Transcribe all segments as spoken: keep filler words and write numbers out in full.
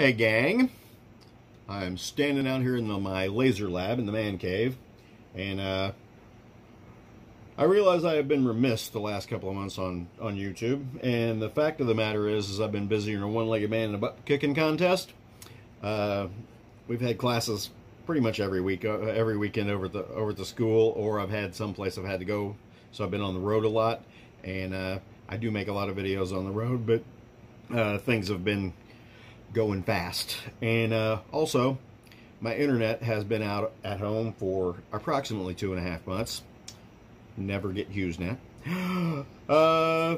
Hey gang, I'm standing out here in the, my laser lab in the man cave, and uh, I realize I have been remiss the last couple of months on, on YouTube, and the fact of the matter is, is I've been busy in a one-legged man in a butt-kicking contest. Uh, we've had classes pretty much every week, uh, every weekend over at the, over at the school, or I've had someplace I've had to go, so I've been on the road a lot, and uh, I do make a lot of videos on the road, but uh, things have been going fast, and uh, also my internet has been out at home for approximately two and a half months. Never get HughesNet, uh,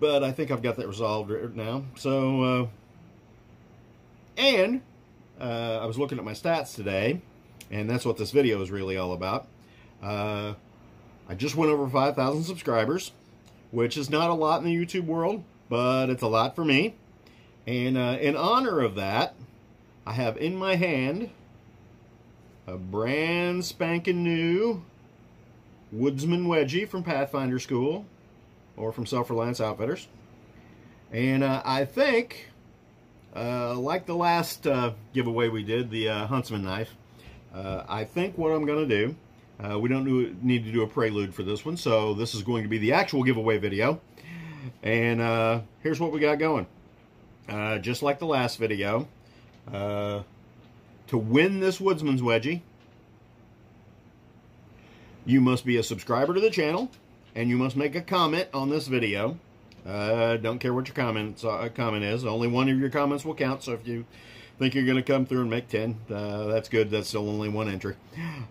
but I think I've got that resolved right now. So, uh, and uh, I was looking at my stats today, and that's what this video is really all about. Uh, I just went over five thousand subscribers, which is not a lot in the YouTube world, but it's a lot for me. And uh, in honor of that, I have in my hand a brand spanking new Woodsman Wedgie from Pathfinder School, or from Self Reliance Outfitters. And uh, I think, uh, like the last uh, giveaway we did, the uh, Huntsman Knife, uh, I think what I'm going to do, uh, we don't do, need to do a prelude for this one, so this is going to be the actual giveaway video. And uh, here's what we got going. Uh, just like the last video, uh, to win this Woodsman's Wedgie, you must be a subscriber to the channel, and you must make a comment on this video. Uh, don't care what your comments, uh, comment is. Only one of your comments will count, so if you think you're going to come through and make ten, uh, that's good. That's still only one entry.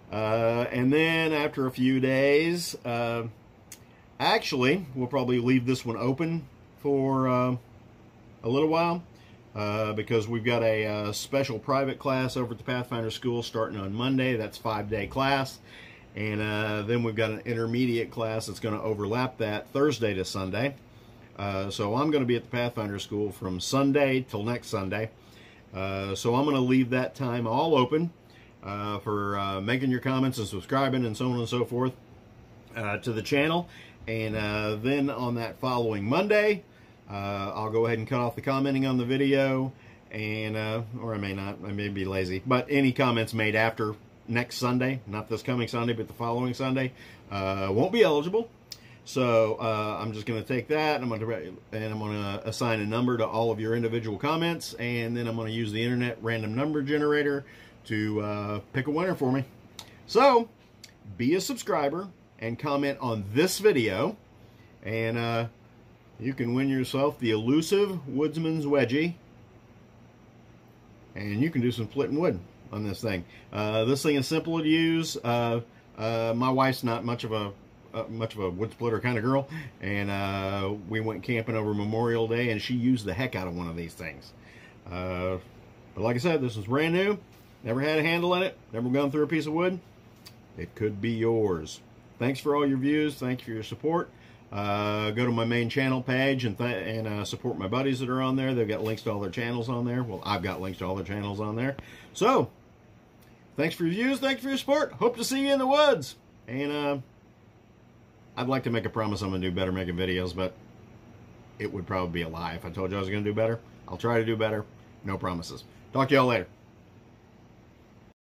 Uh, and then after a few days, uh, actually, we'll probably leave this one open for... Uh, a little while, uh, because we've got a, a special private class over at the Pathfinder School starting on Monday. That's five-day class, and uh, then we've got an intermediate class that's going to overlap that Thursday to Sunday. Uh, so I'm going to be at the Pathfinder School from Sunday till next Sunday. Uh, so I'm going to leave that time all open uh, for uh, making your comments and subscribing and so on and so forth uh, to the channel, and uh, then on that following Monday. Uh, I'll go ahead and cut off the commenting on the video, and uh, or I may not, I may be lazy, but any comments made after next Sunday, not this coming Sunday, but the following Sunday, uh, won't be eligible. So uh, I'm just going to take that, and I'm going to and I'm going to assign a number to all of your individual comments, and then I'm going to use the internet random number generator to uh, pick a winner for me. So be a subscriber and comment on this video, and uh, you can win yourself the elusive Woodsman's Wedgie, and you can do some splitting wood on this thing. Uh, this thing is simple to use. Uh, uh, my wife's not much of a uh, much of a wood splitter kind of girl, and uh, we went camping over Memorial Day, and she used the heck out of one of these things. Uh, but like I said, this is brand new. Never had a handle in it. Never gone through a piece of wood. It could be yours. Thanks for all your views. Thank you for your support. Uh, go to my main channel page and, th and uh, support my buddies that are on there. They've got links to all their channels on there. Well, I've got links to all their channels on there. So, thanks for your views. Thanks for your support. Hope to see you in the woods. And uh, I'd like to make a promise I'm going to do better making videos, but it would probably be a lie if I told you I was going to do better. I'll try to do better. No promises. Talk to y'all later.